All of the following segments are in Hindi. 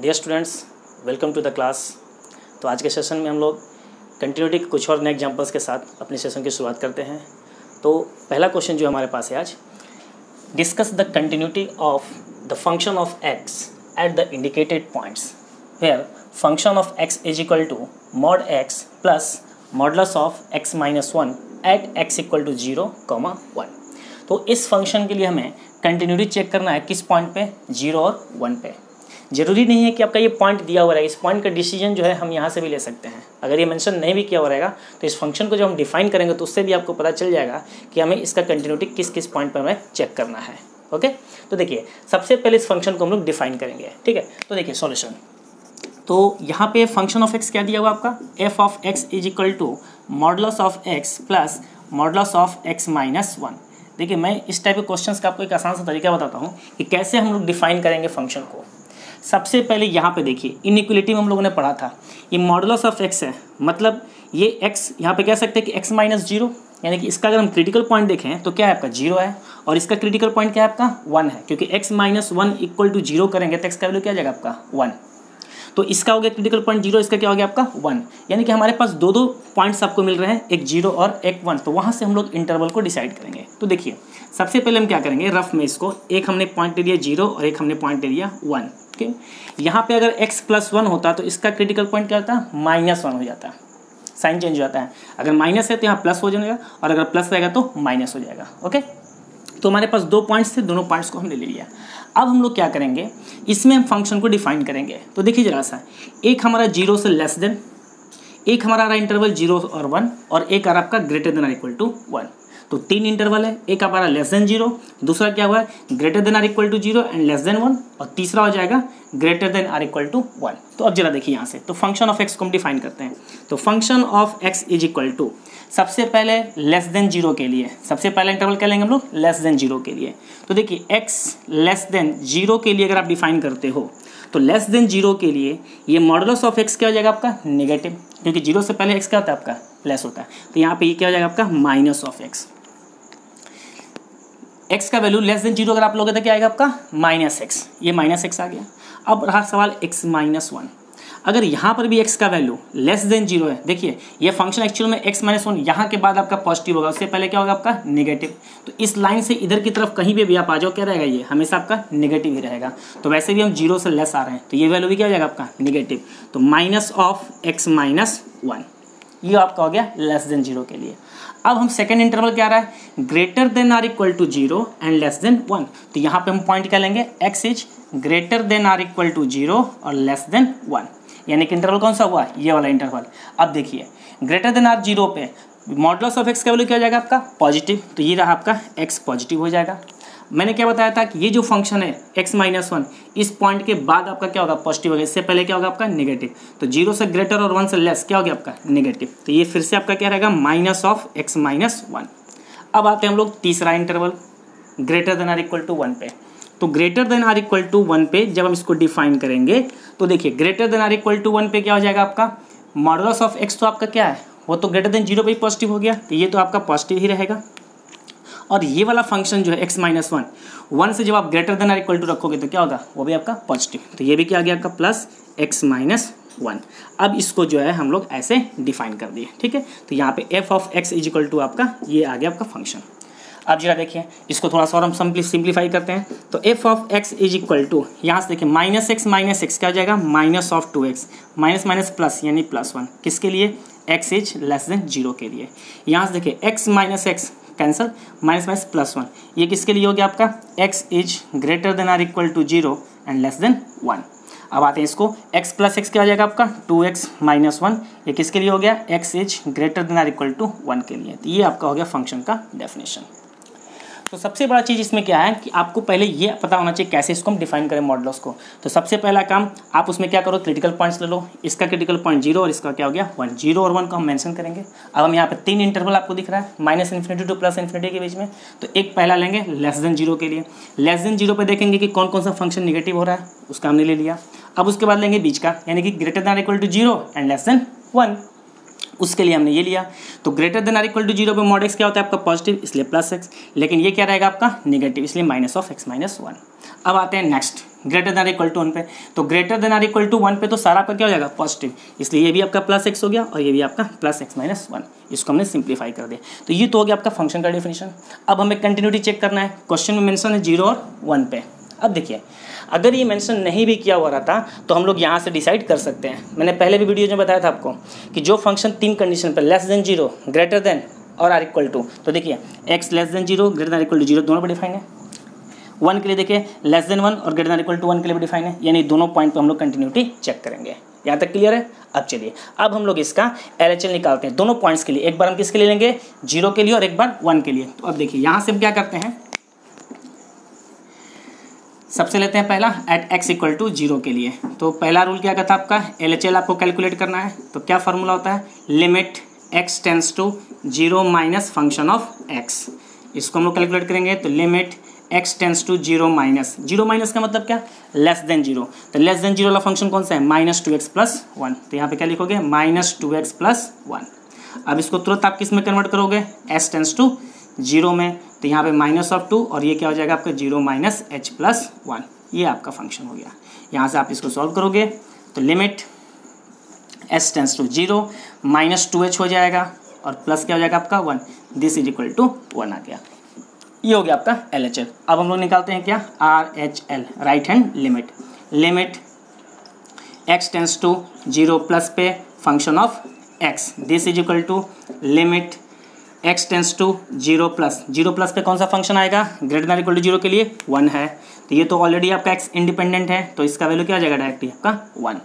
Dear students, welcome to the class. तो आज के सेशन में हम लोग कंटिन्यूटी कुछ और नए एग्जाम्पल्स के साथ अपने सेशन की शुरुआत करते हैं। तो पहला क्वेश्चन जो हमारे पास है आज, discuss the continuity of the function of x at the indicated points where function of x is equal to mod x plus modulus of x minus one at x equal to 0,1। तो इस फंक्शन के लिए हमें कंटिन्यूटी चेक करना है किस पॉइंट पे, 0 और 1 पे। जरूरी नहीं है कि आपका ये पॉइंट दिया हुआ रहेगा, इस पॉइंट का डिसीजन जो है हम यहाँ से भी ले सकते हैं। अगर ये मेंशन नहीं भी किया हुआ रहेगा तो इस फंक्शन को जब हम डिफाइन करेंगे तो उससे भी आपको पता चल जाएगा कि हमें इसका कंटिन्यूटी किस किस पॉइंट पर हमें चेक करना है। ओके, तो देखिए सबसे पहले इस फंक्शन को हम लोग डिफाइन करेंगे, ठीक है। तो देखिए सॉल्यूशन, तो यहाँ पे फंक्शन ऑफ एक्स क्या दिया हुआ आपका, F of x is equal to modulus of x plus modulus of x minus one. देखिए मैं इस टाइप के क्वेश्चंस का आपको एक आसान सा तरीका बताता हूँ कि कैसे हम लोग डिफाइन करेंगे फंक्शन को। सबसे पहले यहाँ पे देखिए, इनइक्वलिटी में हम लोगों ने पढ़ा था, ये मॉडुलस ऑफ एक्स है, मतलब ये एक्स यहाँ पे कह सकते हैं कि एक्स माइनस 0, यानी कि इसका अगर हम क्रिटिकल पॉइंट देखें तो क्या है आपका 0 है, और इसका क्रिटिकल पॉइंट क्या है आपका 1 है, क्योंकि एक्स माइनस 1 इक्वल टू 0 करेंगे तो एक्स का वैल्यू क्या जाएगा आपका 1। तो इसका हो गया क्रिटिकल पॉइंट 0, इसका क्या हो गया आपका 1, यानी कि हमारे पास दो पॉइंट्स आपको मिल रहे हैं, एक 0 और एक 1। तो वहाँ से हम लोग इंटरवल को डिसाइड करेंगे। तो देखिए सबसे पहले हम क्या करेंगे, रफ में इसको एक हमने पॉइंट दे दिया 0 और एक हमने पॉइंट दे दिया 1। ओके, यहाँ पे अगर x प्लस 1 होता तो इसका क्रिटिकल पॉइंट क्या होता, -1 हो जाता, साइन चेंज हो जाता है। अगर माइनस है तो यहाँ प्लस हो जाएगा, और अगर प्लस रहेगा तो माइनस हो जाएगा। ओके, तो हमारे पास दो पॉइंट्स थे, दोनों पॉइंट्स को हमने ले लिया। अब हम लोग क्या करेंगे, इसमें हम फंक्शन को डिफाइन करेंगे। तो देखिए जरा सा, एक हमारा 0 से लेस देन, एक हमारा आ रहा इंटरवल 0 और 1, और एक आ रहा आपका greater than or equal to 1। तो तीन इंटरवल है, एक हमारा लेस देन 0, दूसरा क्या हुआ है greater than or equal to 0 and less than 1, और तीसरा हो जाएगा greater than or equal to 1। तो अब जरा देखिए यहाँ से, तो फंक्शन ऑफ एक्स को हम डिफाइन करते हैं। तो function of x is equal to, सबसे पहले लेस देन 0 के लिए, सबसे पहले इंटरवल क्या लेंगे हम लोग, लेस देन 0 के लिए। तो देखिए एक्स लेस देन 0 के लिए अगर आप डिफाइन करते हो तो लेस देन 0 के लिए ये मॉडुलस ऑफ एक्स क्या हो जाएगा आपका नेगेटिव, क्योंकि 0 से पहले एक्स क्या होता है आपका प्लस होता है। तो यहाँ पे ये क्या हो जाएगा आपका माइनस ऑफ एक्स। एक्स का वैल्यू लेस देन 0 अगर आप लोगे तो क्या आएगा आपका -x, ये -x आ गया। अब रहा सवाल x माइनस 1, अगर यहाँ पर भी x का वैल्यू लेस देन 0 है, देखिए ये फंक्शन एक्चुअल में x माइनस 1 यहाँ के बाद आपका पॉजिटिव होगा, उससे पहले क्या होगा आपका नेगेटिव। तो इस लाइन से इधर की तरफ कहीं भी आप आ जाओ क्या रहेगा, ये हमेशा आपका नेगेटिव ही रहेगा। तो वैसे भी हम 0 से लेस आ रहे हैं तो ये वैल्यू भी क्या हो जाएगा आपका नेगेटिव। तो माइनस ऑफ एक्स माइनस 1, ये आपका हो गया लेस देन 0 के लिए। अब हम सेकेंड इंटरवल क्या आ रहा है, greater than or equal to 0 and less than 1। तो यहाँ पे हम पॉइंट क्या लेंगे, x is greater than or equal to 0 और लेस देन 1, यानी कि इंटरवल कौन सा हुआ, ये वाला इंटरवल। अब देखिए ग्रेटर देन आर 0 पे मॉडुलस ऑफ x का वैल्यू क्या हो जाएगा आपका पॉजिटिव, तो ये रहा आपका x पॉजिटिव हो जाएगा। मैंने क्या बताया था कि ये जो फंक्शन है x माइनस 1, इस पॉइंट के बाद आपका क्या होगा पॉजिटिव होगा, इससे पहले क्या होगा आपका नेगेटिव। तो 0 से ग्रेटर और 1 से लेस क्या हो गया आपका नेगेटिव, तो ये फिर से आपका क्या रहेगा माइनस ऑफ x माइनस 1। अब आते हैं हम लोग तीसरा interval greater than or equal to 1 पे। तो greater than or equal to 1 पे जब हम इसको डिफाइन करेंगे तो देखिए greater than or equal to 1 पे क्या हो जाएगा आपका मॉडुलस ऑफ x, तो आपका क्या है वो तो ग्रेटर देन 0 पे ही पॉजिटिव हो गया, तो ये तो आपका पॉजिटिव ही रहेगा। और ये वाला फंक्शन जो है x माइनस 1 से जब आप greater than or equal to रखोगे तो क्या होगा, वो भी आपका पॉजिटिव, तो ये भी क्या आ गया आपका प्लस x माइनस 1। अब इसको जो है हम लोग ऐसे डिफाइन कर दिए, ठीक है। तो यहाँ पे f of x is equal to आपका ये आ गया आपका फंक्शन। अब जरा देखिए इसको थोड़ा सा और हम सिंप्लीफाई करते हैं। तो f of x is equal to, यहाँ से देखिए -x क्या हो जाएगा minus of 2x, minus minus plus यानी +1, किसके लिए x इज लेस देन 0 के लिए। यहाँ से देखिए x कैंसल, माइनस माइनस +1, ये किसके लिए हो गया आपका x is greater than or equal to 0 and less than 1। अब आते हैं इसको, x प्लस एक्स क्या हो जाएगा आपका 2x माइनस 1, ये किसके लिए हो गया x is greater than or equal to 1 के लिए। तो ये आपका हो गया फंक्शन का डेफिनेशन। तो सबसे बड़ा चीज़ इसमें क्या है कि आपको पहले ये पता होना चाहिए कैसे इसको हम डिफाइन करें मॉडुलस को। तो सबसे पहला काम आप उसमें क्या करो, क्रिटिकल पॉइंट्स ले लो, इसका क्रिटिकल पॉइंट 0 और इसका क्या हो गया 1, 0 और 1 को हम मेंशन करेंगे। अब हम यहाँ पे तीन इंटरवल आपको दिख रहा है -∞ to +∞ के बीच में, तो एक पहला लेंगे लेस देन 0 के लिए। लेस देन 0 पर देखेंगे कि कौन कौन सा फंक्शन निगेटिव हो रहा है, उसका हमने ले लिया। अब उसके बाद लेंगे बीच का, यानी कि greater than or equal to 0 and less than 1, उसके लिए हमने ये लिया। तो greater than or equal to 0 पे मॉड एक्स क्या होता है आपका पॉजिटिव, इसलिए +x, लेकिन ये क्या रहेगा आपका नेगेटिव, इसलिए माइनस ऑफ x माइनस 1। अब आते हैं next greater than equal to 1 पे। तो greater than or equal to 1 पे तो सारा आपका क्या हो जाएगा पॉजिटिव, इसलिए ये भी आपका प्लस x हो गया और ये भी आपका प्लस x माइनस 1, इसको हमने सिंप्लीफाई कर दिया। तो ये तो हो गया आपका फंक्शन का डेफिनेशन। अब हमें कंटिन्यूटी चेक करना है, क्वेश्चन में मेंशन है 0 और 1 पे। अब देखिए अगर ये मेंशन नहीं भी किया हुआ रहता तो हम लोग यहाँ से डिसाइड कर सकते हैं। मैंने पहले भी वीडियो में बताया था आपको कि जो फंक्शन तीन कंडीशन पर लेस देन 0 ग्रेटर देन और आर इक्वल टू, तो देखिए x less than 0 greater than equal to 0 दोनों पर डिफाइन है। 1 के लिए देखिए लेस देन 1 और ग्रेटर देन इक्वल टू 1 के लिए भी डिफाइन है, यानी दोनों पॉइंट पे हम लोग कंटिन्यूटी चेक करेंगे। यहाँ तक क्लियर है। अब चलिए अब हम लोग इसका एलएचएल निकालते हैं दोनों पॉइंट्स के लिए। एक बार हम किसके लिए लेंगे 0 के लिए और एक बार 1 के लिए। तो अब देखिए यहाँ से हम क्या करते हैं, सबसे लेते हैं पहला एट एक्स इक्वल टू 0 के लिए। तो पहला रूल क्या कहता है आपका, एलएचएल आपको कैलकुलेट करना है। तो क्या फार्मूला होता है, limit x tends to 0 minus function of x, इसको हम लोग कैलकुलेट करेंगे। तो limit x tends to 0 minus का मतलब क्या, लेस देन 0। तो लेस देन 0 वाला फंक्शन कौन सा है, माइनस 2x प्लस 1। तो यहाँ पे क्या लिखोगे माइनस 2x प्लस 1। अब इसको तुरंत आप किस में कन्वर्ट करोगे, s टेंस टू 0 में। तो यहाँ पे माइनस ऑफ 2 और ये क्या हो जाएगा आपका 0 माइनस एच प्लस 1, ये आपका फंक्शन हो गया। यहाँ से आप इसको सॉल्व करोगे तो limit s tends to 0 minus 2h हो जाएगा और प्लस क्या हो जाएगा आपका 1, दिस इज इक्वल टू 1 आ गया। ये हो गया आपका एल एच एल। अब हम लोग निकालते हैं क्या, R H L, right hand limit. Limit x tends to 0 plus पे function of x, this is equal to limit x tends to 0 plus पे कौन सा फंक्शन आएगा, ग्रेटर देन इक्वल टू 0 के लिए 1 है। तो ये तो ऑलरेडी आपका एक्स इंडिपेंडेंट है, तो इसका वैल्यू क्या हो जाएगा डायरेक्टली आपका 1।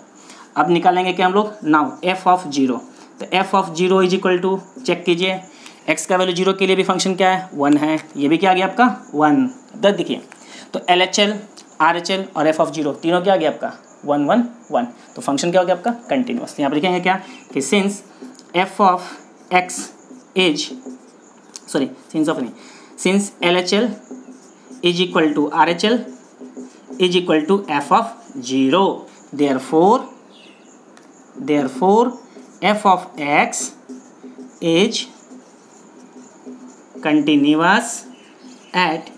अब निकालेंगे क्या हम लोग नाउ एफ ऑफ 0। तो f of 0 is equal to, check कीजिए x का वैल्यू 0 के लिए भी फंक्शन क्या है 1 है, ये भी क्या आ गया आपका 1। दस देखिए तो L H L, R H L और एफ ऑफ 0 तीनों क्या आ गया आपका 1 1 1। तो फंक्शन क्या हो गया आपका कंटिन्यूस। यहाँ पर लिखेंगे क्या कि since F of x is sorry since of नहीं since L H L is equal to R H L is equal to F of 0, therefore f of x is continuous at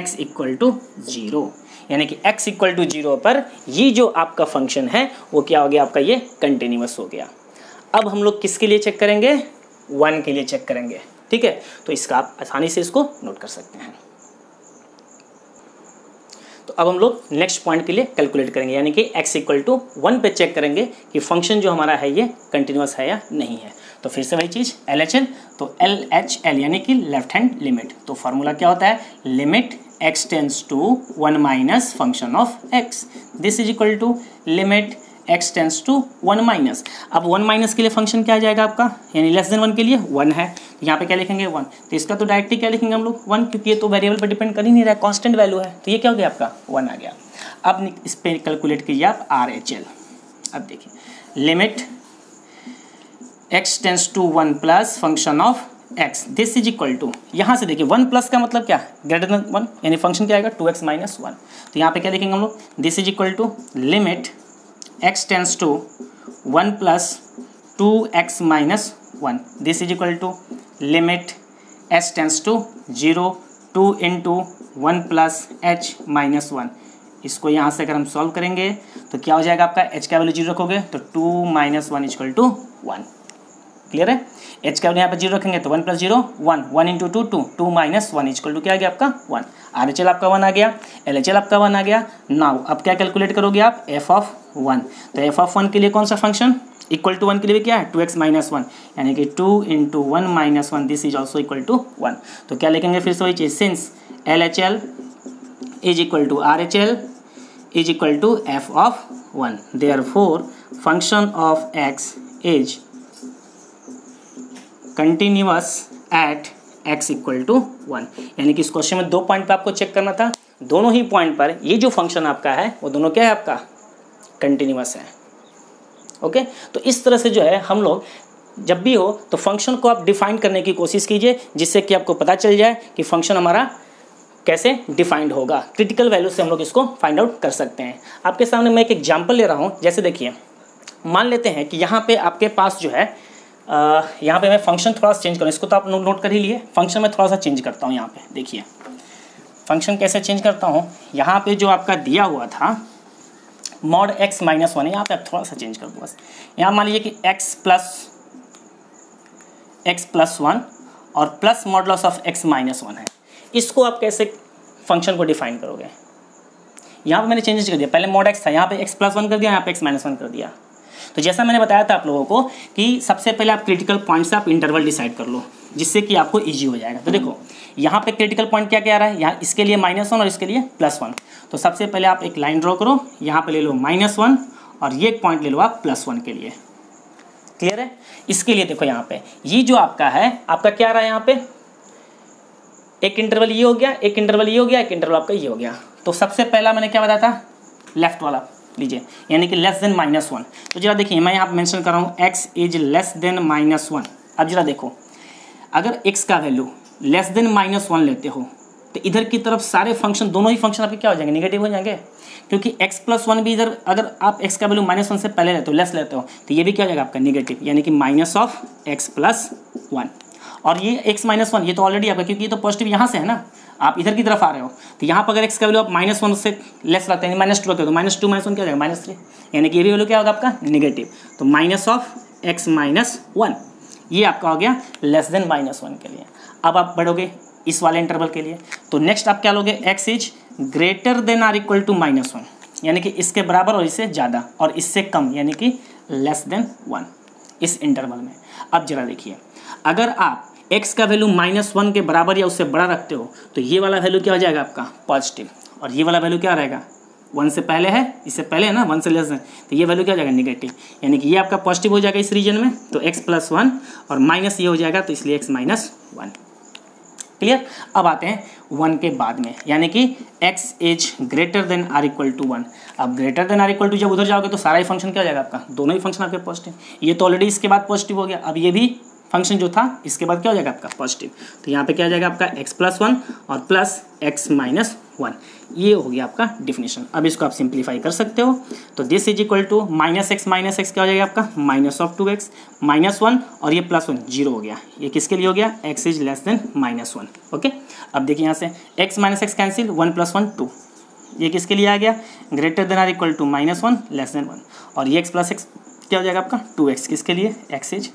x equal to 0, यानी कि x इक्वल टू 0 पर ये जो आपका फंक्शन है वो क्या हो गया आपका, ये कंटिन्यूअस हो गया। अब हम लोग किसके लिए चेक करेंगे, 1 के लिए चेक करेंगे। ठीक है, तो इसका आप आसानी से इसको नोट कर सकते हैं। तो अब हम लोग नेक्स्ट पॉइंट के लिए कैलकुलेट करेंगे, यानी कि x इक्वल टू 1 पर चेक करेंगे कि फंक्शन जो हमारा है ये कंटिन्यूअस है या नहीं है। तो फिर से वही चीज़ एल एच एल, तो एल एच एल यानी कि लेफ्ट हैंड लिमिट। तो फार्मूला क्या होता है, limit x tends to 1 minus function of x, this is equal to limit x tends to 1 minus. अब 1 माइनस के लिए फंक्शन क्या आ जाएगा आपका, यानी लेस देन 1 के लिए 1 है। तो यहाँ पे क्या लिखेंगे 1, तो इसका तो डायरेक्टली क्या लिखेंगे हम लोग 1, क्योंकि ये तो वेरिएबल पर डिपेंड कर ही नहीं रहा है, कॉन्स्टेंट वैल्यू है। तो ये क्या हो गया आपका 1 आ गया। अब इस पर कैलकुलेट कीजिए आप आर एच एल। अब देखिए limit x tends to 1 plus function of x, this is equal to, यहाँ से देखिए 1 प्लस का मतलब क्या, ग्रेटर देन 1, यानी फंक्शन क्या आएगा 2x माइनस 1। तो यहाँ पे क्या लिखेंगे हम लोग, this is equal to limit x tends to 1 plus 2x minus 1, this is equal to limit s tends to 0 2 into 1 plus h minus 1। इसको यहाँ से अगर हम सॉल्व करेंगे तो क्या हो जाएगा आपका, h का वैल्यू 0 रखोगे तो 2 माइनस 1 इजक्ल टू 1। क्लियर है, h का यहाँ पर 0 रखेंगे तो 1 plus 0 1, 1 into 2 2, 2 minus 1 is equal to क्या आ गया आपका 1। आर एच एल आपका 1 आ गया, एल एच एल आपका 1 आ गया। नाउ अब क्या कैलकुलेट करोगे आप, एफ ऑफ 1। तो एफ ऑफ 1 के लिए कौन सा फंक्शन इक्वल टू 1 के लिए भी क्या है 2x माइनस 1, यानी कि 2 into 1 minus 1, this is also equal to 1। तो क्या लिखेंगे फिर से वही चीज, since L H L is equal to R H L is equal to F of 1, therefore function of x is continuous at x equal to 1। यानी कि इस क्वेश्चन में दो पॉइंट पर आपको चेक करना था, दोनों ही पॉइंट पर ये जो फंक्शन आपका है वो दोनों क्या है आपका कंटिन्यूअस है। ओके, तो इस तरह से जो है हम लोग जब भी हो तो फंक्शन को आप डिफाइन करने की कोशिश कीजिए, जिससे कि आपको पता चल जाए कि फंक्शन हमारा कैसे डिफाइंड होगा। क्रिटिकल वैल्यू से हम लोग इसको फाइंड आउट कर सकते हैं। आपके सामने मैं एक एग्जाम्पल ले रहा हूँ। जैसे देखिए मान लेते हैं कि यहाँ पर आपके पास जो है यहाँ पे मैं फंक्शन थोड़ा सा चेंज करूँ, इसको तो आप नोट कर ही लिए। फंक्शन में थोड़ा सा चेंज करता हूँ। यहाँ पे देखिए फंक्शन कैसे चेंज करता हूँ, यहाँ पे जो आपका दिया हुआ था मॉड एक्स माइनस वन है, यहाँ पे आप थोड़ा सा चेंज कर दो बस। यहाँ मान लीजिए कि एक्स प्लस वन और plus modulus of x minus one है। इसको आप कैसे फंक्शन को डिफाइन करोगे, यहाँ पे मैंने चेंजेस कर दिया। पहले मॉड एक्स था, यहाँ पे एक्स प्लस वन कर दिया, यहाँ पे एक्स माइनस वन कर दिया। तो जैसा मैंने बताया था आप लोगों को कि सबसे पहले आप क्रिटिकल पॉइंट से आप इंटरवल डिसाइड कर लो, जिससे कि आपको ईजी हो जाएगा। तो देखो यहाँ पे क्रिटिकल पॉइंट क्या क्या आ रहा है, यहाँ इसके लिए माइनस वन और इसके लिए प्लस वन। तो सबसे पहले आप एक लाइन ड्रॉ करो, यहाँ पे ले लो माइनस वन और ये एक पॉइंट ले लो आप प्लस वन के लिए। क्लियर है? इसके लिए देखो यहाँ पे ये जो आपका है, आपका क्या आ रहा है, यहाँ पे एक इंटरवल ये हो गया, एक इंटरवल ये हो गया, एक इंटरवल आपका ये हो गया। तो सबसे पहला मैंने क्या बताया था, लेफ्ट वाला लीजिए, यानी कि लेस देन माइनस वन। तो जरा देखिए मैं यहाँ पे मेंशन कर रहा हूँ x is less than minus one. अब जरा देखो अगर एक्स का value less than minus one लेते हो तो इधर की तरफ सारे फंक्शन, दोनों ही फंक्शन आपके क्या हो जाएंगे, नेगेटिव हो जाएंगे, क्योंकि एक्स प्लस वन भी इधर, अगर आप एक्स का वैल्यू माइनस वन से पहले लेते हो, लेस लेते हो, तो ये भी क्या हो जाएगा आपका नेगेटिव, यानी कि minus of x plus one. और ये एक्स माइनस वन ये तो ऑलरेडी आपका, क्योंकि ये तो पॉजिटिव यहाँ से है ना, आप इधर की तरफ आ रहे हो, तो यहाँ पर अगर एक्स का वैल्यू आप माइनस वन से लेस लगता है, माइनस टू लगता है, तो माइनस टू माइनस वन क्या हो जाएगा, माइनस थ्री, यानी कि ये भी वैल्यू क्या होगा आपका नेगेटिव। तो minus of x minus one ये आपका हो गया लेस देन माइनस वन के लिए। अब आप बढ़ोगे इस वाले इंटरवल के लिए, तो नेक्स्ट आप क्या लोगे, x is greater than or equal to minus one, यानी कि इसके बराबर और इससे ज़्यादा और इससे कम, यानी कि लेस देन वन इस इंटरवल में। अब जरा देखिए अगर आप x का वैल्यू माइनस वन के बराबर या उससे बड़ा रखते हो तो ये वाला वैल्यू क्या हो जाएगा आपका पॉजिटिव, और ये वाला वैल्यू क्या रहेगा, वन से पहले है, इससे पहले है ना, वन से लेस देन, तो ये वैल्यू क्या हो जाएगा नेगेटिव, यानी कि ये आपका पॉजिटिव हो जाएगा इस रीजन में। तो x प्लस वन और माइनस ये हो जाएगा, तो इसलिए x माइनस वन। क्लियर? अब आते हैं वन के बाद में, यानी कि x is greater than or equal to one. अब greater than or equal to जब उधर जाओगे तो सारा ही फंक्शन क्या हो जाएगा आपका, दोनों ही फंक्शन आपके पॉजिटिव। ये तो ऑलरेडी इसके बाद पॉजिटिव हो गया, अब ये भी फंक्शन जो था इसके बाद क्या हो जाएगा आपका पॉजिटिव। तो यहाँ पे क्या हो जाएगा आपका x प्लस वन और प्लस x माइनस वन, ये हो गया आपका डिफिनेशन। अब इसको आप सिंप्लीफाई कर सकते हो, तो this is equal to minus x क्या हो जाएगा आपका minus of two x minus one और ये प्लस वन जीरो हो गया, ये किसके लिए हो गया, x is less than minus one. Okay, अब देखिए यहाँ से x minus x cancel, one plus one two, ये किसके लिए आ गया, greater than or equal to minus one less than one, और ये एक्स प्लस एक्स क्या हो जाएगा आपका टू एक्स, किसके लिए, x is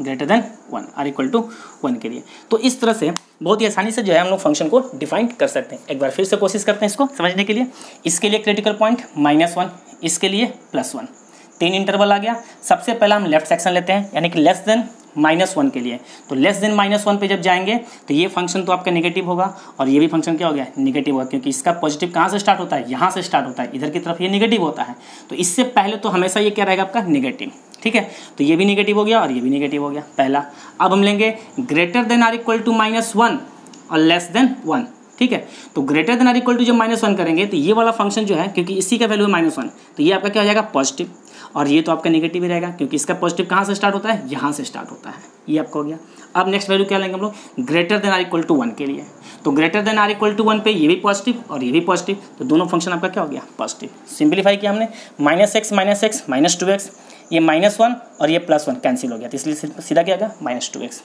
greater than one or equal to one के लिए। तो इस तरह से बहुत ही आसानी से जो है हम लोग फंक्शन को डिफाइन कर सकते हैं। एक बार फिर से कोशिश करते हैं इसको समझने के लिए। इसके लिए क्रिटिकल पॉइंट माइनस वन, इसके लिए प्लस वन, तीन इंटरवल आ गया। सबसे पहला हम लेफ्ट सेक्शन लेते हैं, यानी कि लेस देन माइनस वन के लिए। तो लेस देन माइनस वन पर जब जाएंगे तो ये फंक्शन तो आपका नेगेटिव होगा और ये भी फंक्शन क्या हो गया, नेगेटिव होगा, क्योंकि इसका पॉजिटिव कहाँ से स्टार्ट होता है, यहाँ से स्टार्ट होता है, इधर की तरफ ये नेगेटिव होता है। तो इससे पहले तो हमेशा ये क्या रहेगा आपका नेगेटिव। ठीक है, तो ये भी नेगेटिव हो गया और ये भी नेगेटिव हो गया पहला। अब हम लेंगे greater than or equal to minus one और लेस देन वन। ठीक है, तो greater than or equal to जब माइनस वन करेंगे तो ये वाला फंक्शन जो है, क्योंकि इसी का वैल्यू है माइनस वन, तो ये आपका क्या हो जाएगा पॉजिटिव और ये तो आपका नेगेटिव ही रहेगा, क्योंकि इसका पॉजिटिव कहाँ से स्टार्ट होता है, यहाँ से स्टार्ट होता है। ये आपका हो गया। अब नेक्स्ट वैल्यू क्या लेंगे हम लोग, greater than or equal to one के लिए। तो greater than or equal to one पे ये भी पॉजिटिव और ये भी पॉजिटिव, तो दोनों फंक्शन आपका क्या हो गया पॉजिटिव। सिंप्लीफाई किया हमने, minus x minus two x, ये माइनस वन और ये प्लस वन कैंसिल हो गया, तो इसलिए सीधा क्या गया minus two x,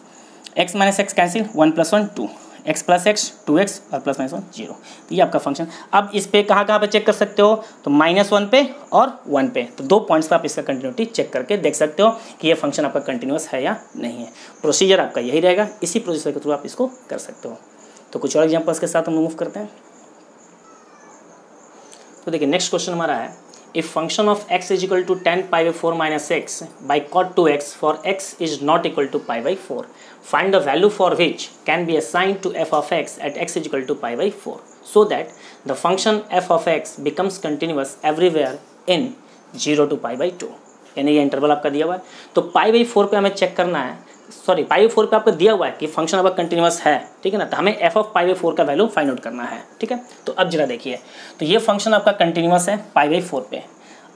x minus x cancel, one plus one two, x plus x two x और प्लस माइनस वन जीरो। तो ये आपका फंक्शन। अब इस पर कहाँ पे चेक कर सकते हो, तो माइनस वन पे और वन पे, तो दो पॉइंट्स पर आप इसका कंटिन्यूटी चेक करके देख सकते हो कि ये फंक्शन आपका कंटिन्यूस है या नहीं है। प्रोसीजर आपका यही रहेगा, इसी प्रोसीजर के थ्रू आप इसको कर सकते हो। तो कुछ और एग्जाम्पल्स के साथ हम मूव करते हैं। तो देखिए नेक्स्ट क्वेश्चन हमारा है, if function of x is equal to 10 pi by 4 minus x by cot 2x for x is not equal to pi by 4, find the value for which can be assigned to f of x at x is equal to pi by 4 so that the function f of x becomes continuous everywhere in 0 to pi by 2। यानी ये इंटरवल आपका दिया हुआ है, तो पाई बाई फोर पे हमें चेक करना है, सॉरी पाई बाई फोर पे आपको दिया हुआ है कि फंक्शन आपका कंटिन्यूस है। ठीक है ना, तो हमें f of pi by four का वैल्यू फाइंड आउट करना है। ठीक है, तो अब जरा देखिए, तो ये फंक्शन आपका कंटिन्यूस है पाई बाई फोर पे।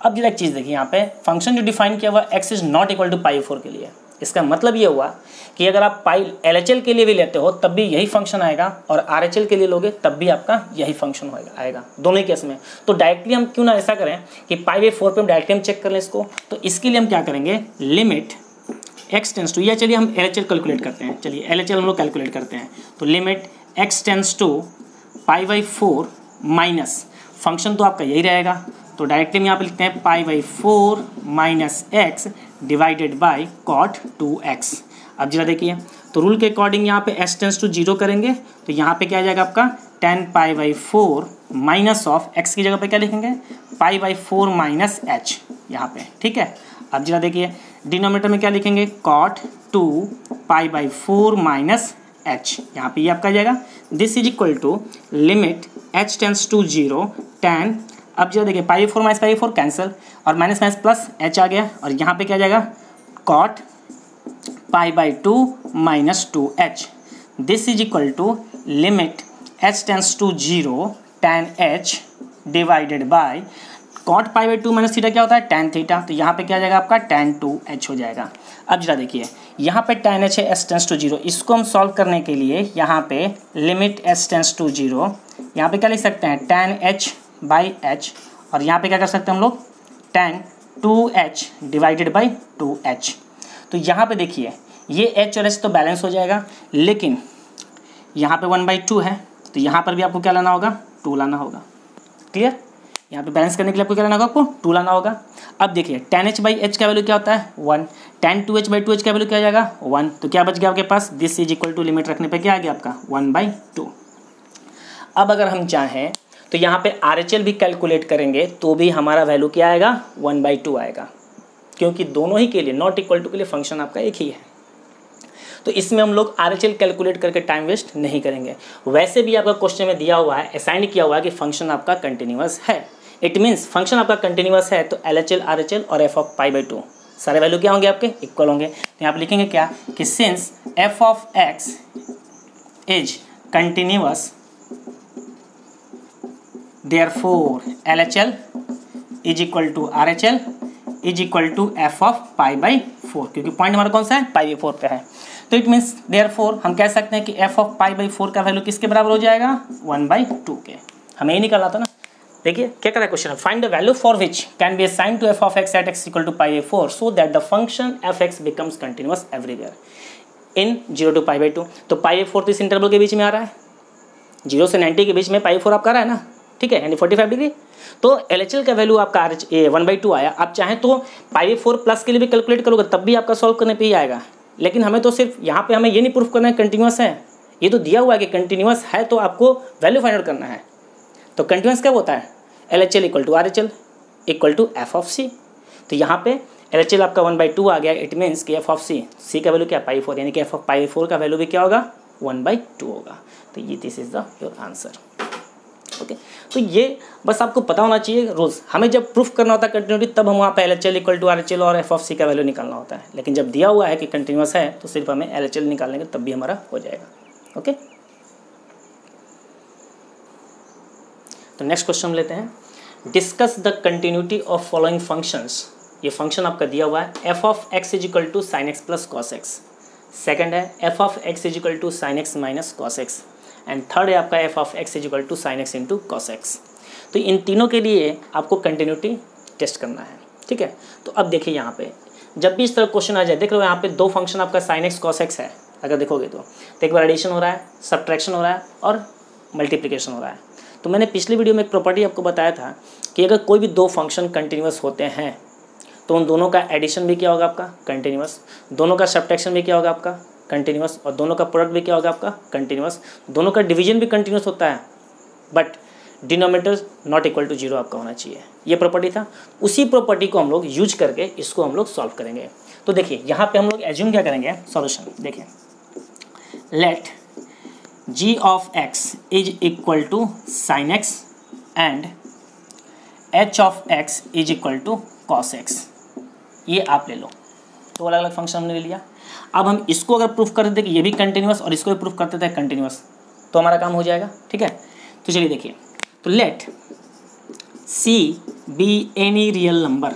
अब जरा एक चीज़ देखिए, यहाँ पे फंक्शन जो डिफाइन किया हुआ x is not equal to pi four के लिए, इसका मतलब ये हुआ कि अगर आप पाई LHL के लिए भी लेते हो तब भी यही फंक्शन आएगा और RHL के लिए लोगे तब भी आपका यही फंक्शन होएगा आएगा, दोनों ही केस में। तो डायरेक्टली हम क्यों ना ऐसा करें कि पाई बाई फोर पर डायरेक्टली हम चेक कर लें इसको। तो इसके लिए हम क्या करेंगे, लिमिट एक्स टेंस टू, या चलिए हम LHL कैलकुलेट करते हैं, चलिए LHL हम लोग कैलकुलेट करते हैं। तो limit x tends to pi by 4 minus function तो आपका यही रहेगा, तो डायरेक्टली हम यहाँ पे लिखते हैं pi by 4 minus x divided by cot 2x। अब जरा देखिए, तो रूल के अकॉर्डिंग यहाँ पे x टेंस टू 0 करेंगे तो यहाँ पे क्या आ जाएगा आपका 10 pi by 4 minus of x की जगह पे क्या लिखेंगे पाई बाई 4 माइनस एच यहाँ पे, ठीक है। अब जरा देखिए डिनोमिनेटर में क्या लिखेंगे cot 2 pi by 4 minus h, यहाँ पर ये आपका आ जाएगा this is equal to limit h tends to 0 10। अब जो देखिए पाई 4 माइनस पाई 4 कैंसिल और माइनस माइनस प्लस एच आ गया और यहाँ पे क्या आ जाएगा cot pi by 2 minus 2h this is equal to limit h tends to 0 tan h divided by cot pi by 2 minus theta क्या होता है tan थीटा, तो यहाँ पे क्या आ जाएगा आपका tan 2h हो जाएगा। अब जरा देखिए यहाँ पे tan h है h टेंस टू 0, इसको हम सॉल्व करने के लिए यहाँ पे लिमिट h टेंस टू 0 यहाँ पे क्या लिख सकते हैं tan h बाई एच और यहाँ पे क्या कर सकते हैं हम लोग tan 2h divided by 2h। तो यहाँ पे देखिए ये h और h तो बैलेंस हो जाएगा, लेकिन यहाँ पे 1/2 है तो यहाँ पर भी आपको क्या लाना होगा 2 लाना होगा, क्लियर। यहाँ पे बैलेंस करने के लिए आपको क्या लाना होगा आपको 2 लाना होगा। अब देखिए tan h बाई एच का वैल्यू क्या होता है 1, tan 2h बाई 2h का वैल्यू क्या हो जाएगा 1, तो क्या बच गया आपके पास this is equal to limit रखने पर क्या आ गया आपका 1/2। अब अगर हम चाहें तो यहाँ पे RHL भी कैलकुलेट करेंगे तो भी हमारा वैल्यू क्या आएगा 1/2 आएगा, क्योंकि दोनों ही के लिए नॉट इक्वल टू के लिए फंक्शन आपका एक ही है। तो इसमें हम लोग RHL कैलकुलेट करके टाइम वेस्ट नहीं करेंगे। वैसे भी आपका क्वेश्चन में दिया हुआ है असाइन किया हुआ है कि फंक्शन आपका कंटिन्यूस है, इट मीन्स फंक्शन आपका कंटिन्यूस है तो LHL RHL और एफ ऑफ पाई बाई 2 सारे वैल्यू क्या होंगे आपके इक्वल होंगे। तो यहाँ पर लिखेंगे क्या कि since F of x is continuous therefore LHL is equal to RHL is equal to F of pi by 4, क्योंकि पॉइंट हमारा कौन सा है पाई बाई 4 पे है। तो इट मीन्स therefore हम कह सकते हैं कि एफ ऑफ पाई बाई 4 का वैल्यू किसके बराबर हो जाएगा 1/2 के। हमें ये निकालना था ना, देखिए क्या कह रहा है question, find the value for which can be assign to F of x at x equal to pi by 4 so that the function f x becomes continuous everywhere in 0 to π/2। तो पाई बाई 4 तो इस इंटरवल के बीच में आ रहा है 0 से 90 के बीच में पाई बाई 4 आपका आ रहा है ना, ठीक है, यानी 45 डिग्री। तो LHL का वैल्यू आपका 1/2 आया। आप चाहें तो पाई 4 प्लस के लिए भी कैलकुलेट करोगे तब भी आपका सॉल्व करने पे ही आएगा, लेकिन हमें तो सिर्फ यहाँ पे हमें ये नहीं प्रूफ करना है कंटिन्यूस है, ये तो दिया हुआ है कि कंटिन्यूस है तो आपको वैल्यू फाइंड आउट करना है। तो कंटिन्यूस कब होता है LHL equal to RHL equal to F of सी। तो यहाँ पर LHL आपका 1/2 आ गया, इट मीन्स कि एफ ऑफ सी का वैल्यू क्या पाई 4, यानी कि एफ ऑफ पाई 4 का वैल्यू भी क्या होगा 1/2 होगा। तो ये this is the your answer, okay. तो ये बस आपको पता होना चाहिए रोज, हमें जब प्रूफ करना होता है कंटिन्यूटी तब हम वहाँ पर LHL इक्वल टू RHL और एफ ऑफ सी का वैल्यू निकालना होता है, लेकिन जब दिया हुआ है कि कंटिन्यूस है तो सिर्फ हमें LHL निकालने के तब भी हमारा हो जाएगा, ओके। तो नेक्स्ट क्वेश्चन लेते हैं, discuss the continuity of following functions. ये फंक्शन आपका दिया हुआ है F of x is equal to sine x plus cos x, second है F of x is equal to sine x minus cos x, and third है आपका F of x is equal to sine x into cos x. तो इन तीनों के लिए आपको कंटिन्यूटी टेस्ट करना है, ठीक है। तो अब देखिए यहाँ पे जब भी इस तरह क्वेश्चन आ जाए, देख रहे हो यहाँ पे दो फंक्शन आपका साइन एक्स कॉस एक्स है, अगर देखोगे तो एक बार एडिशन हो रहा है, सब्ट्रैक्शन हो रहा है और मल्टीप्लीकेशन हो रहा है। तो मैंने पिछली वीडियो में एक प्रॉपर्टी आपको बताया था कि अगर कोई भी दो फंक्शन कंटिन्यूस होते हैं तो उन दोनों का एडिशन भी क्या होगा आपका कंटिन्यूस, दोनों का सब्ट्रैक्शन भी क्या होगा आपका कंटिन्यूस, और दोनों का प्रोडक्ट भी क्या होगा आपका कंटिन्यूस, दोनों का डिवीजन भी कंटिन्यूस होता है but denominator not equal to 0 आपका होना चाहिए। ये प्रॉपर्टी था, उसी प्रॉपर्टी को हम लोग यूज करके इसको हम लोग सॉल्व करेंगे। तो देखिए यहाँ पे हम लोग एज्यूम क्या करेंगे सॉल्यूशन, देखिए let g of x is equal to sine x and h of x is equal to cos x, ये आप ले लो। तो अलग अलग फंक्शन हमने ले लिया, अब हम इसको अगर प्रूफ करते थे कि ये भी कंटिन्यूस और इसको भी प्रूफ करते थे कंटिन्यूस तो हमारा काम हो जाएगा, ठीक है। तो चलिए देखिए, तो let c be any real number,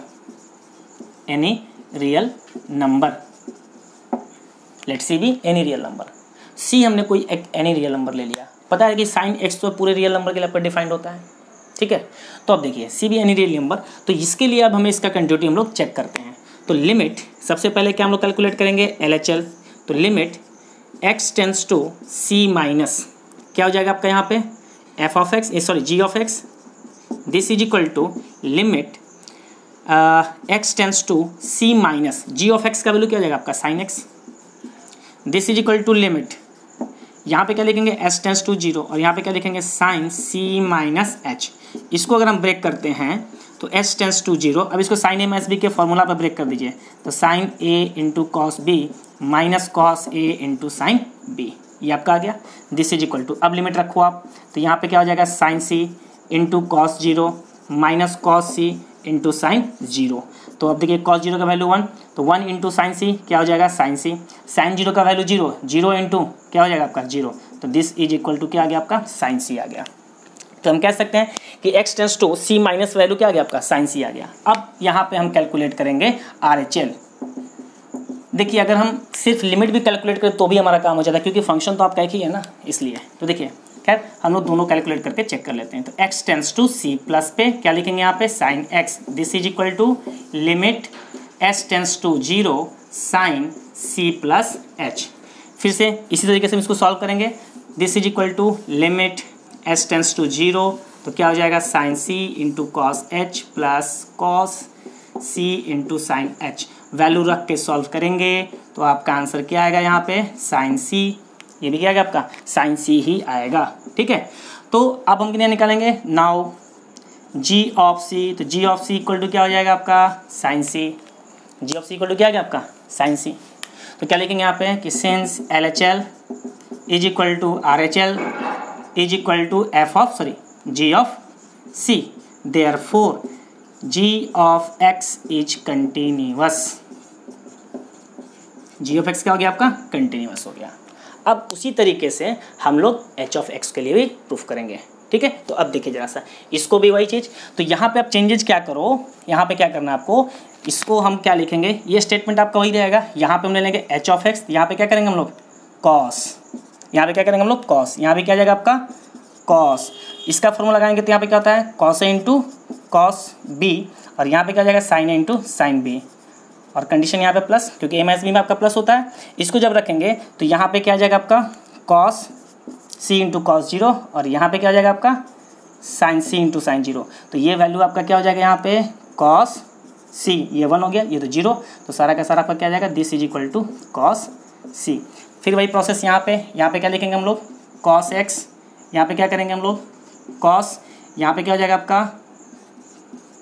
any real number, let c be any real number, c हमने कोई एक एनी रियल नंबर ले लिया, पता है कि साइन एक्स तो पूरे रियल नंबर के लिए आपका डिफाइंड होता है, ठीक है। तो अब देखिए c be any real number, तो इसके लिए अब हमें इसका कंटिन्यूटी हम लोग चेक करते हैं। तो लिमिट सबसे पहले क्या हम लोग कैलकुलेट करेंगे LHL, तो limit x tends to c minus क्या हो जाएगा आपका यहाँ पे f of x, sorry, g of x. This is equal to limit x tends to c minus g of x का वैल्यू क्या हो जाएगा आपका sin x. This is equal to limit, यहाँ पे क्या लिखेंगे s टेंस टू जीरो और यहाँ पे क्या लिखेंगे sin c माइनस h. इसको अगर हम ब्रेक करते हैं तो s टेंस टू जीरो, अब इसको sin a माइनस b के फॉर्मूला पर ब्रेक कर दीजिए तो sin a into cos b minus cos a into sine B, ये आपका आ गया. दिस इज इक्वल टू, अब लिमिट रखो आप तो यहाँ पे क्या हो जाएगा साइन सी into cos zero minus cos सी इंटू साइन जीरो. तो अब देखिए कॉस जीरो का वैल्यू वन, तो वन इंटू साइन सी क्या हो जाएगा साइन सी, साइन जीरो का वैल्यू जीरो, जीरो इंटू क्या हो जाएगा आपका जीरो. तो दिस इज इक्वल टू क्या आ गया आपका साइन सी आ गया. तो हम कह सकते हैं कि x tends to c minus value क्या आ गया आपका साइन सी आ गया. अब यहाँ पे हम कैलकुलेट करेंगे आर एच एल. देखिए अगर हम सिर्फ लिमिट भी कैलकुलेट करें तो भी हमारा काम हो जाता है क्योंकि फंक्शन तो आपका एक ही है ना, इसलिए. तो देखिए खैर हम लोग दोनों कैलकुलेट करके चेक कर लेते हैं. तो x tends to c plus पे क्या लिखेंगे यहाँ पे sine x. This is equal to limit s tends to zero sine c plus h. फिर से इसी तरीके से हम इसको सॉल्व करेंगे. This is equal to limit s tends to zero तो क्या हो जाएगा sine c into cos h plus cos c into sine h. Value रख के सॉल्व करेंगे तो आपका आंसर क्या आएगा यहाँ पे साइन सी, ये भी क्या आएगा आपका साइन सी ही आएगा. ठीक है, तो अब हम कितना निकालेंगे नाउ जी ऑफ सी. तो g of c equal to क्या हो जाएगा आपका sine c. G of c equal to क्या आ गया आपका साइन सी. तो क्या लिखेंगे यहाँ पे कि since L H L is equal to R H L is equal to F of sorry g of c, therefore g of x is continuous. G of x क्या हो गया आपका कंटिन्यूअस हो गया. अब उसी तरीके से हम लोग एच ऑफ एक्स के लिए भी प्रूफ करेंगे. ठीक है, तो अब देखिए जरा सा इसको भी वही चीज़. तो यहाँ पे आप चेंजेस क्या करो, यहाँ पे क्या करना है आपको, इसको हम क्या लिखेंगे, ये स्टेटमेंट आपका वही रहेगा. यहाँ पे हम ले लेंगे एच ऑफ एक्स, यहाँ पे क्या करेंगे हम लोग कॉस, यहाँ पे क्या करेंगे हम लोग कॉस, यहाँ पे क्या जाएगा आपका कॉस. इसका फॉर्मूला लगाएंगे तो यहाँ पे क्या होता है cos a into cos b और यहाँ पे क्या जाएगा sine a into sine b और कंडीशन यहाँ पे प्लस क्योंकि ए माइनस बी में आपका प्लस होता है. इसको जब रखेंगे तो यहाँ पे क्या आ जाएगा आपका कॉस सी इंटू कॉस जीरो और यहाँ पे क्या आ जाएगा आपका साइन सी इंटू साइन जीरो. तो ये वैल्यू आपका क्या हो जाएगा यहाँ पे कॉस सी, ये वन हो गया, ये तो जीरो, तो सारा का सारा आपका क्या आ जाएगा this is equal to cos c. फिर वही प्रोसेस यहाँ पे क्या लिखेंगे हम लोग कॉस एक्स, यहाँ पे क्या करेंगे हम लोग कॉस, यहाँ पे क्या हो जाएगा आपका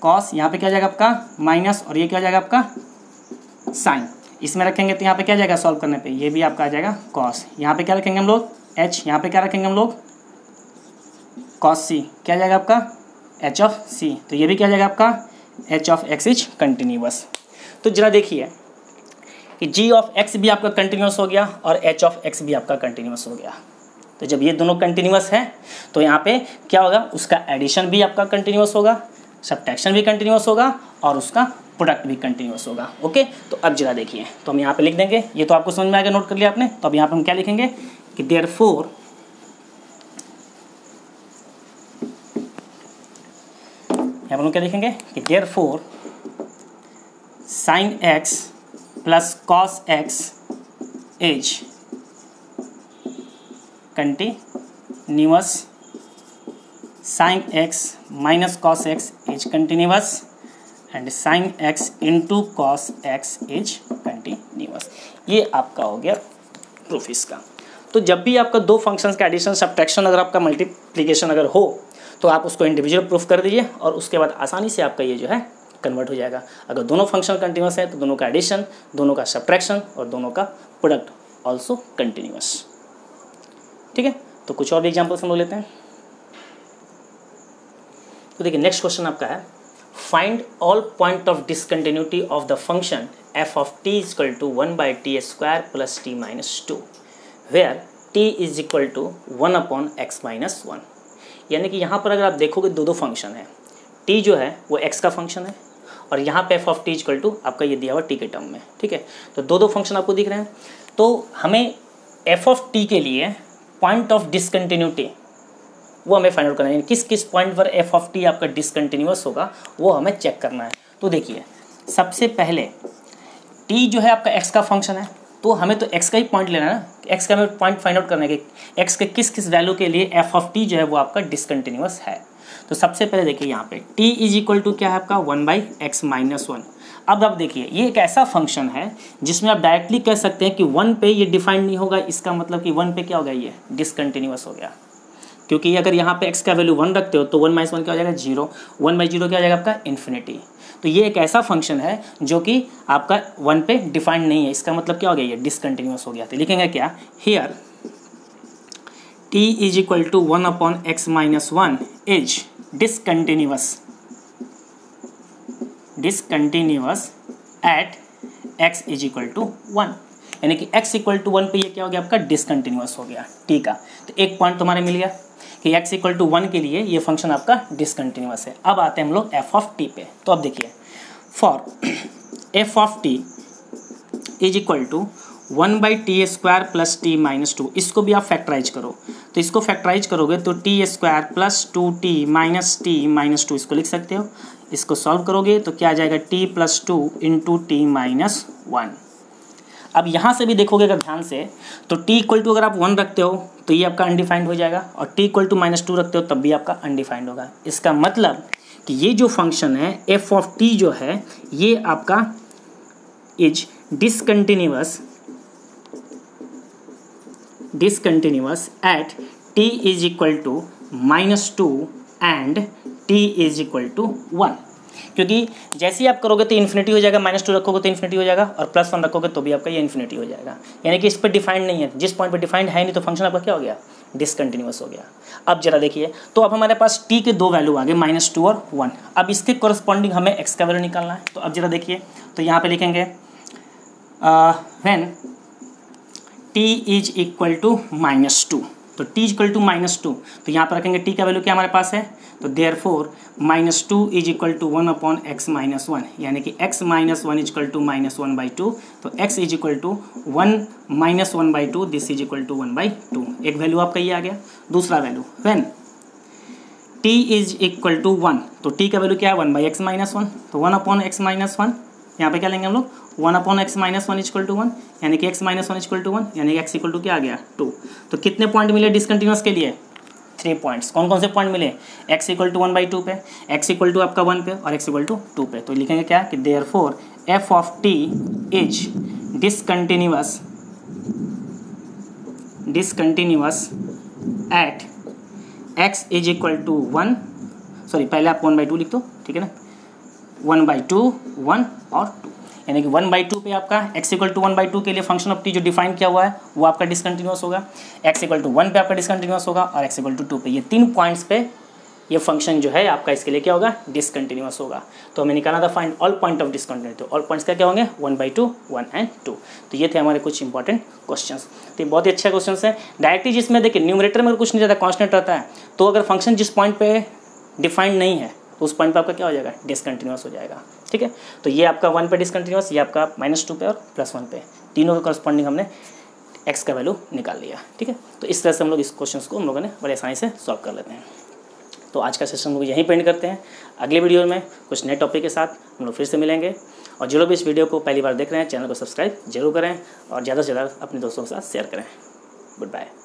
कॉस, यहाँ पे क्या जाएगा आपका माइनस और ये क्या हो जाएगा आपका साइन. इसमें रखेंगे तो यहाँ पे क्या जाएगा सॉल्व करने पे ये भी आपका आ जाएगा कॉस. यहाँ पे क्या रखेंगे हम लोग एच, यहाँ पे क्या रखेंगे हम लोग कॉस सी, क्या जाएगा आपका एच ऑफ सी. तो ये भी क्या जाएगा आपका h of x is continuous. तो जरा देखिए कि जी ऑफ एक्स भी आपका कंटिन्यूअस हो गया और एच ऑफ एक्स भी आपका कंटिन्यूअस हो गया. तो जब ये दोनों कंटिन्यूअस है तो यहाँ पे क्या होगा, उसका एडिशन भी आपका कंटिन्यूअस होगा, सब्ट्रैक्शन भी कंटिन्यूअस होगा और उसका प्रोडक्ट भी कंटिन्यूअस होगा. ओके, तो अब जरा देखिए तो हम यहाँ पे लिख देंगे, ये तो आपको समझ में आएगा, नोट कर लिया आपने. तो अब यहाँ पे हम क्या लिखेंगे कि देयरफॉर हम लोग क्या लिखेंगे कि therefore sine x plus cos x is continuous, sine x minus cos x is continuous and sine x into cos x is continuous. ये आपका हो गया प्रूफ इसका. तो जब भी आपका दो फंक्शंस का एडिशन सब्ट्रैक्शन अगर आपका मल्टीप्लिकेशन अगर हो तो आप उसको इंडिविजुअल प्रूफ कर दीजिए और उसके बाद आसानी से आपका ये जो है कन्वर्ट हो जाएगा. अगर दोनों फंक्शन कंटिन्यूअस है तो दोनों का एडिशन, दोनों का सब्ट्रैक्शन और दोनों का प्रोडक्ट ऑल्सो कंटिन्यूअस. ठीक है, तो कुछ और भी एग्जाम्पल्स हम लोग लेते हैं. तो देखिए नेक्स्ट क्वेश्चन आपका है Find all point of discontinuity of the function f of t is equal to 1 by t square plus t minus 2 where t is equal to 1 upon x minus 1. यानी कि यहाँ पर अगर आप देखोगे दो दो फंक्शन है, t जो है वो x का फंक्शन है और यहाँ पे f of t is equal to आपका ये दिया हुआ t के टर्म में. ठीक है, तो दो दो फंक्शन आपको दिख रहे हैं. तो हमें f of t के लिए पॉइंट ऑफ डिसकंटिन्यूटी वो हमें फाइंड आउट करना है, किस किस पॉइंट पर एफ ऑफ टी आपका डिसकंटिन्यूअस होगा वो हमें चेक करना है. तो देखिए सबसे पहले टी जो है आपका एक्स का फंक्शन है तो हमें तो x का ही पॉइंट लेना है ना, x का हमें पॉइंट फाइंड आउट करना है कि x के किस किस वैल्यू के लिए एफ ऑफ टी जो है वो आपका डिसकंटिन्यूस है। तो सबसे पहले देखिए यहाँ पे t इज इक्वल टू क्या है आपका 1/(x-1)। अब आप देखिए ये एक ऐसा फंक्शन है जिसमें आप डायरेक्टली कह सकते हैं कि 1 पे ये डिफाइंड नहीं होगा, इसका मतलब कि 1 पे क्या हो गया, ये डिसकंटिन्यूस हो गया, क्योंकि अगर यहाँ पे x का वैल्यू 1 रखते हो तो 1 - 1 क्या हो जाएगा 0, 1/0 क्या हो जाएगा आपका इन्फिनिटी। तो ये एक ऐसा फंक्शन है जो कि आपका 1 पे डिफाइंड नहीं है, इसका मतलब क्या हो गया, ये डिसकंटिन्यूस हो गया। तो लिखेंगे क्या, here t is equal to 1/(x-1) is discontinuous at x is equal to 1, यानी कि x इक्वल टू 1 पे ये क्या हो गया आपका डिसकंटिन्यूस हो गया t का। तो एक पॉइंट तुम्हारे मिल गया कि x इक्वल टू 1 के लिए ये फंक्शन आपका डिसकंटिन्यूस है। अब आते हैं हम लोग f ऑफ t पे। तो अब देखिए for f of t is equal to 1/(t²+t-2)। इसको भी आप फैक्टराइज करो, तो इसको फैक्टराइज करोगे तो t² + 2t - t - 2 इसको लिख सकते हो। इसको सॉल्व करोगे तो क्या आ जाएगा t + 2 × t - 1। अब यहाँ से भी देखोगे अगर ध्यान से तो t इक्वल टू अगर आप 1 रखते हो तो ये आपका अनडिफाइंड हो जाएगा, और t इक्वल टू -2 रखते हो तब भी आपका अनडिफाइंड होगा। इसका मतलब कि ये जो फंक्शन है f ऑफ t जो है ये आपका is discontinuous at t is equal to -2 and t is equal to 1, क्योंकि जैसे ही आप करोगे तो इन्फिनिटी हो जाएगा, -2 रखोगे तो इन्फिनिटी हो जाएगा और +1 रखोगे तो भी आपका ये इन्फिनिटी हो जाएगा, यानी कि इस पर डिफाइंड नहीं है। जिस पॉइंट पर डिफाइंड है नहीं तो फंक्शन आपका क्या हो गया, डिसकंटिन्यूस हो गया। अब जरा देखिए, तो अब हमारे पास t के दो वैल्यू आ गए -2 और 1। अब इसके कॉरस्पॉन्डिंग हमें x का वैल्यू निकालना है। तो अब जरा देखिए, तो यहाँ पर लिखेंगे when t is equal to -2, तो t इज इक्वल टू -2 तो यहाँ पर रखेंगे t का वैल्यू क्या हमारे पास है, तो therefore -2 is equal to 1/(x-1), यानी कि x-1 इज इक्वल टू -1/2, तो x is equal to 1 - 1/2, this is equal to 1/2। एक वैल्यू आपका ये आ गया। दूसरा value when t is equal to 1, तो t का वैल्यू क्या है 1/(x-1), तो 1/(x-1) यहाँ पे क्या लेंगे हम लोग 1/(x-1) इक्वल टू 1, यानी कि x-1 इक्वल टू 1, यानी कि x इक्वल टू क्या आ गया 2। तो कितने पॉइंट मिले डिसकंटिन्यूस के लिए, 3 पॉइंट्स। कौन कौन से पॉइंट मिले, x इक्वल टू 1/2 पे, x इक्वल टू आपका 1 पे और x इक्वल टू 2 पे। तो लिखेंगे क्या कि therefore f of t is discontinuous at x is equal to 1, sorry पहले आप 1/2 लिख दो, ठीक है ना, 1/2, 1 और 2, यानी कि 1/2 पे आपका x इक्वल टू 1/2 के लिए फंक्शन ऑफ t जो डिफाइन किया हुआ है वो आपका डिसकंटिन्यूस होगा, x इक्वल टू 1 पे आपका डिसकंटिन्यूस होगा और x इक्वल टू 2 पे। ये 3 पॉइंट्स पे ये फंक्शन जो है आपका इसके लिए क्या होगा, डिसकंटिन्यूस होगा। तो हमें निकालना था find all point of discontinuity, तो ऑल पॉइंट्स का क्या होंगे 1/2, 1 एंड 2। तो ये थे हमारे कुछ इंपॉर्टेंट क्वेश्चंस। तो ये बहुत ही अच्छे क्वेश्चन हैं। डायरेक्टली जिसमें देखिए न्यूमरेटर में अगर कुछ नहीं रहता, कॉन्स्टेंट रहता है, तो अगर फंक्शन जिस पॉइंट पे डिफाइंड नहीं है तो उस पॉइंट पर आपका क्या हो जाएगा, डिसकंटिन्यूस हो जाएगा, ठीक है। तो ये आपका 1 पे डिसकंटिन्यूस, ये आपका -2 पे और +1 पे, तीनों के कॉरस्पॉन्डिंग हमने x का वैल्यू निकाल लिया, ठीक है। तो इस तरह से हम लोग इस क्वेश्चन को हम लोगों ने बड़े आसानी से सॉल्व कर लेते हैं। तो आज का सेशन हम लोग यहीं पे एंड करते हैं। अगले वीडियो में कुछ नए टॉपिक के साथ हम लोग फिर से मिलेंगे, और जो लोग इस वीडियो को पहली बार देख रहे हैं चैनल को सब्सक्राइब जरूर करें और ज़्यादा से ज़्यादा अपने दोस्तों के साथ शेयर करें। Good bye.